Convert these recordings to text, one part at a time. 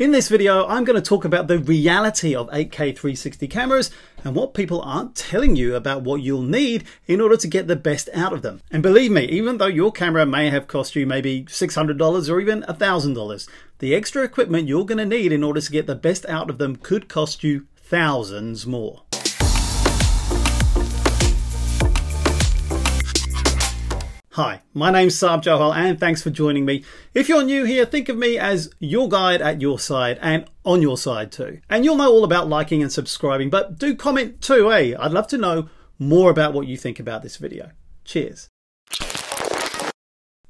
In this video, I'm going to talk about the reality of 8K 360 cameras and what people aren't telling you about what you'll need in order to get the best out of them. And believe me, even though your camera may have cost you maybe $600 or even $1,000, the extra equipment you're going to need in order to get the best out of them could cost you thousands more. Hi, my name's Sarb Johal and thanks for joining me. If you're new here, think of me as your guide at your side and on your side too. And you'll know all about liking and subscribing, but do comment too, eh? I'd love to know more about what you think about this video. Cheers.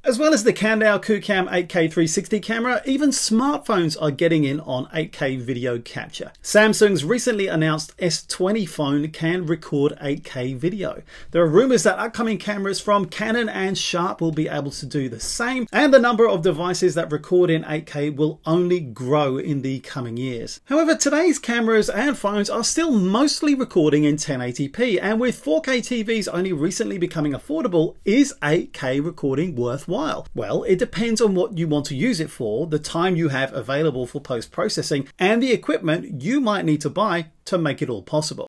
As well as the Kandao Qoocam 8K 360 camera, even smartphones are getting in on 8K video capture. Samsung's recently announced S20 phone can record 8K video. There are rumors that upcoming cameras from Canon and Sharp will be able to do the same, and the number of devices that record in 8K will only grow in the coming years. However, today's cameras and phones are still mostly recording in 1080p, and with 4K TVs only recently becoming affordable, is 8K recording worthwhile? Well, it depends on what you want to use it for, the time you have available for post-processing, and the equipment you might need to buy to make it all possible.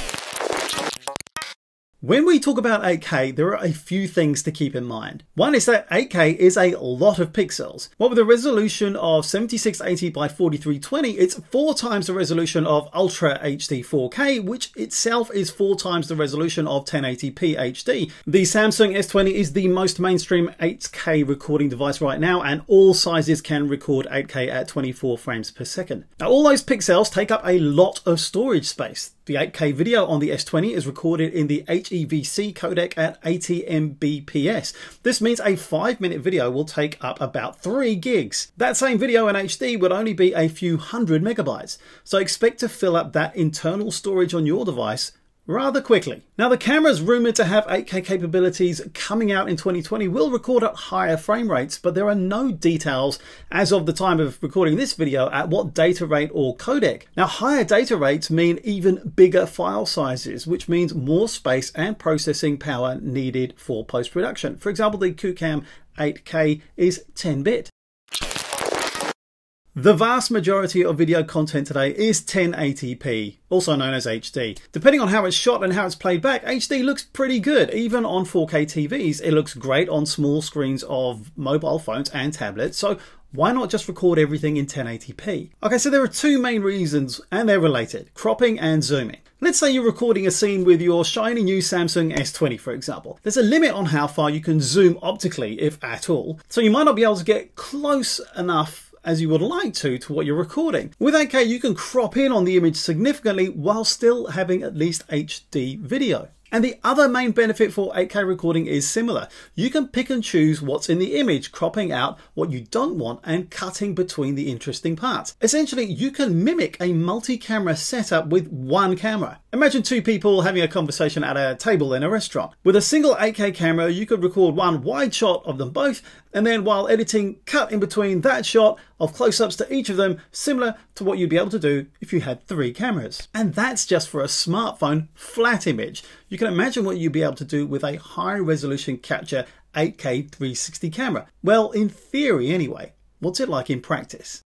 When we talk about 8K, there are a few things to keep in mind. One is that 8K is a lot of pixels. What with a resolution of 7680 by 4320, it's 4 times the resolution of Ultra HD 4K, which itself is 4 times the resolution of 1080p HD. The Samsung S20 is the most mainstream 8K recording device right now, and all sizes can record 8K at 24 frames per second. Now, all those pixels take up a lot of storage space. The 8K video on the S20 is recorded in the HEVC codec at 80 Mbps. This means a 5-minute video will take up about 3 gigs. That same video in HD would only be a few hundred megabytes. So expect to fill up that internal storage on your device rather quickly. Now, the cameras rumored to have 8K capabilities coming out in 2020 will record at higher frame rates, but there are no details as of the time of recording this video at what data rate or codec. Now, higher data rates mean even bigger file sizes, which means more space and processing power needed for post-production. For example, the Qoocam 8K is 10-bit. The vast majority of video content today is 1080p, also known as HD. Depending on how it's shot and how it's played back, HD looks pretty good. Even on 4K TVs, it looks great on small screens of mobile phones and tablets. So why not just record everything in 1080p? Okay, so there are 2 main reasons, and they're related: cropping and zooming. Let's say you're recording a scene with your shiny new Samsung S20, for example. There's a limit on how far you can zoom optically, if at all. So you might not be able to get close enough as you would like to what you're recording. With 8K, you can crop in on the image significantly while still having at least HD video. And the other main benefit for 8K recording is similar. You can pick and choose what's in the image, cropping out what you don't want and cutting between the interesting parts. Essentially, you can mimic a multi-camera setup with one camera. Imagine 2 people having a conversation at a table in a restaurant. With a single 8K camera, you could record one wide shot of them both, and then while editing, cut in between that shot of close-ups to each of them, similar to what you'd be able to do if you had 3 cameras. And that's just for a smartphone flat image. You can imagine what you'd be able to do with a high-resolution capture 8K 360 camera. Well, in theory anyway. What's it like in practice?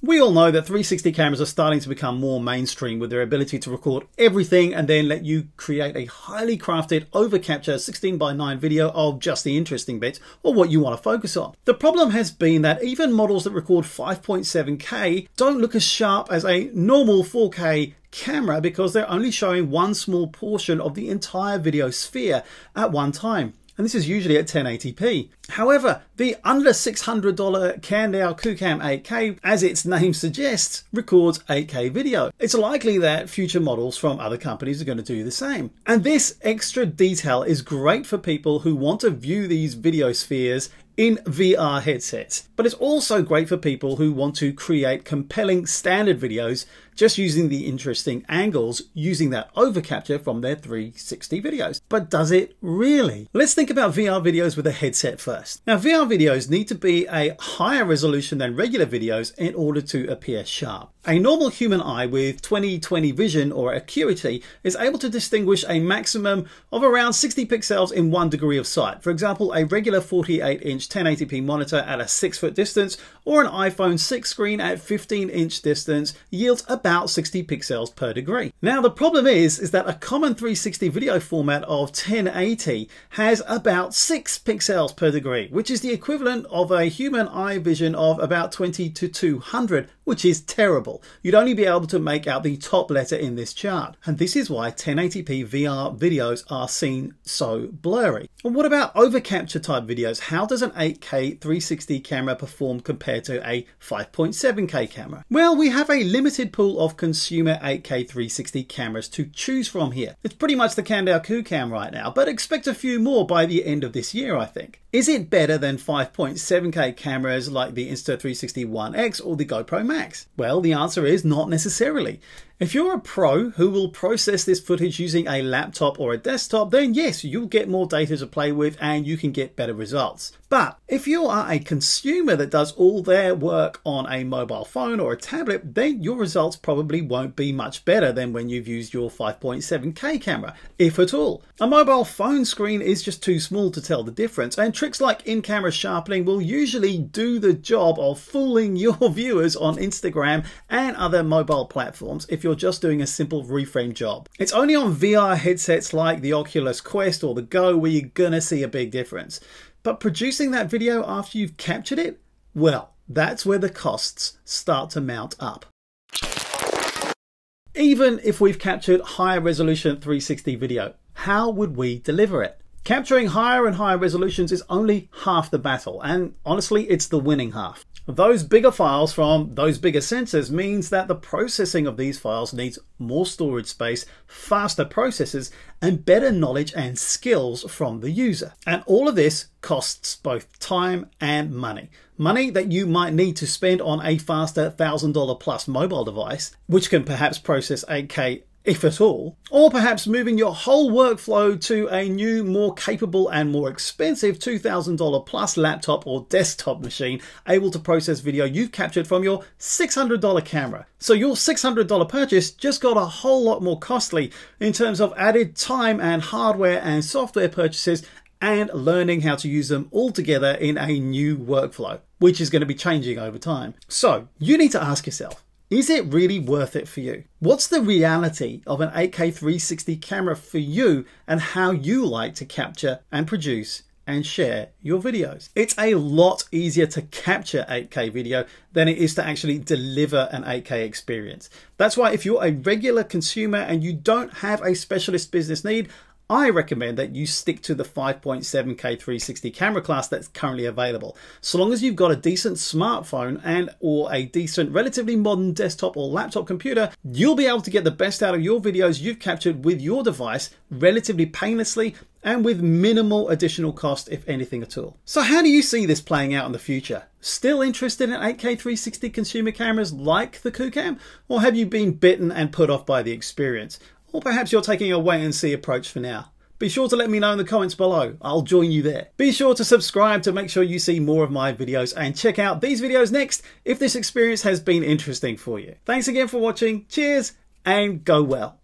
We all know that 360 cameras are starting to become more mainstream with their ability to record everything and then let you create a highly crafted overcapture 16:9 video of just the interesting bits or what you want to focus on. The problem has been that even models that record 5.7K don't look as sharp as a normal 4K camera because they're only showing one small portion of the entire video sphere at one time. And this is usually at 1080p. However, the under $600 Kandao Qoocam 8K, as its name suggests, records 8K video. It's likely that future models from other companies are going to do the same. And this extra detail is great for people who want to view these video spheres in VR headsets. But it's also great for people who want to create compelling standard videos just using the interesting angles, using that over capture from their 360 videos. But does it really? Let's think about VR videos with a headset first. Now, VR videos need to be a higher resolution than regular videos in order to appear sharp. A normal human eye with 20/20 vision or acuity is able to distinguish a maximum of around 60 pixels in 1 degree of sight. For example, a regular 48-inch 1080p monitor at a 6-foot distance or an iPhone 6 screen at 15-inch distance yields about 60 pixels per degree. Now, the problem is that a common 360 video format of 1080 has about 6 pixels per degree, which is the equivalent of a human eye vision of about 20/200, which is terrible. You'd only be able to make out the top letter in this chart. And this is why 1080p VR videos are seen so blurry. And what about overcapture type videos? How does an 8K 360 camera perform compared to a 5.7K camera? Well, we have a limited pool of consumer 8K 360 cameras to choose from here. It's pretty much the Kandao Qoocam right now, but expect a few more by the end of this year, I think. Is it better than 5.7K cameras like the Insta360 One X or the GoPro Max? Well, the answer is not necessarily. If you're a pro who will process this footage using a laptop or a desktop, then yes, you'll get more data to play with and you can get better results. But if you are a consumer that does all their work on a mobile phone or a tablet, then your results probably won't be much better than when you've used your 5.7K camera, if at all. A mobile phone screen is just too small to tell the difference, and tricks like in-camera sharpening will usually do the job of fooling your viewers on Instagram and other mobile platforms if you're just doing a simple reframe job. It's only on VR headsets like the Oculus Quest or the Go where you're gonna see a big difference. But producing that video after you've captured it, well, that's where the costs start to mount up. Even if we've captured higher resolution 360 video, how would we deliver it? Capturing higher and higher resolutions is only half the battle, and honestly, it's the winning half. Those bigger files from those bigger sensors means that the processing of these files needs more storage space, faster processors, and better knowledge and skills from the user. And all of this costs both time and money. Money that you might need to spend on a faster $1,000 plus mobile device, which can perhaps process 8K if at all, or perhaps moving your whole workflow to a new, more capable and more expensive $2,000 plus laptop or desktop machine able to process video you've captured from your $600 camera. So your $600 purchase just got a whole lot more costly in terms of added time and hardware and software purchases and learning how to use them all together in a new workflow, which is going to be changing over time. So you need to ask yourself, is it really worth it for you? What's the reality of an 8K 360 camera for you and how you like to capture and produce and share your videos? It's a lot easier to capture 8K video than it is to actually deliver an 8K experience. That's why if you're a regular consumer and you don't have a specialist business need, I recommend that you stick to the 5.7K 360 camera class that's currently available. So long as you've got a decent smartphone and or a decent, relatively modern desktop or laptop computer, you'll be able to get the best out of your videos you've captured with your device relatively painlessly and with minimal additional cost, if anything at all. So how do you see this playing out in the future? Still interested in 8K 360 consumer cameras like the Qoocam? Or have you been bitten and put off by the experience? Or perhaps you're taking a wait and see approach for now. Be sure to let me know in the comments below. I'll join you there. Be sure to subscribe to make sure you see more of my videos and check out these videos next if this experience has been interesting for you. Thanks again for watching. Cheers and go well.